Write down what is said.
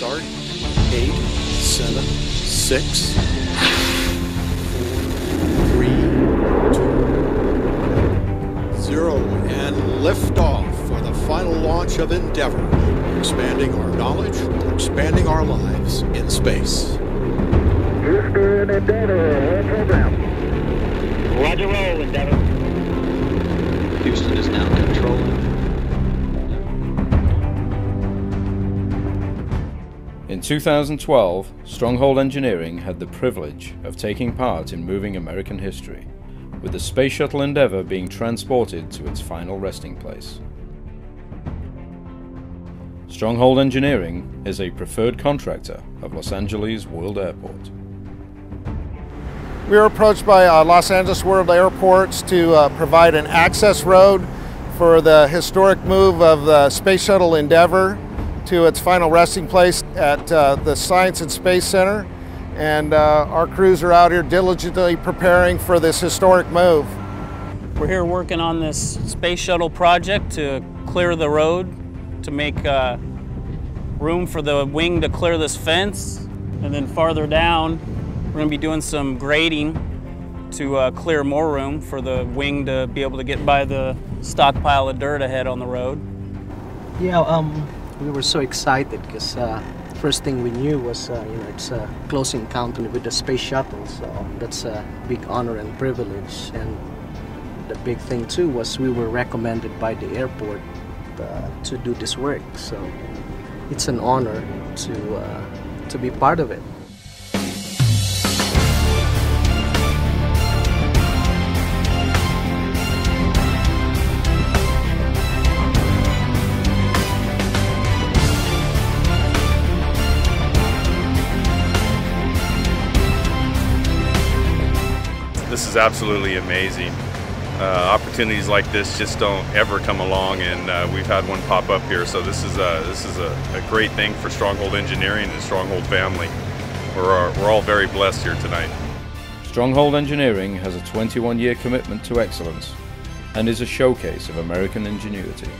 start. 8, 7, 6, 4, 3, 2, 0, and liftoff for the final launch of Endeavour, expanding our knowledge, expanding our lives in space. Houston, Endeavour, roll down. Roger, roll, Endeavour. Houston is now controlling. In 2012, Stronghold Engineering had the privilege of taking part in moving American history, with the Space Shuttle Endeavour being transported to its final resting place. Stronghold Engineering is a preferred contractor of Los Angeles World Airport. We were approached by Los Angeles World Airports to provide an access road for the historic move of the Space Shuttle Endeavour to its final resting place at the Science and Space Center, and our crews are out here diligently preparing for this historic move. We're here working on this space shuttle project to clear the road, to make room for the wing to clear this fence, and then farther down we're going to be doing some grading to clear more room for the wing to be able to get by the stockpile of dirt ahead on the road. Yeah, we were so excited because first thing we knew was it's a close encounter with the space shuttle, so that's a big honor and privilege. And the big thing too was we were recommended by the airport to do this work, so it's an honor to be part of it. This is absolutely amazing. Opportunities like this just don't ever come along, and we've had one pop up here. So this is a great thing for Stronghold Engineering and Stronghold family. We're all very blessed here tonight. Stronghold Engineering has a 21-year commitment to excellence and is a showcase of American ingenuity.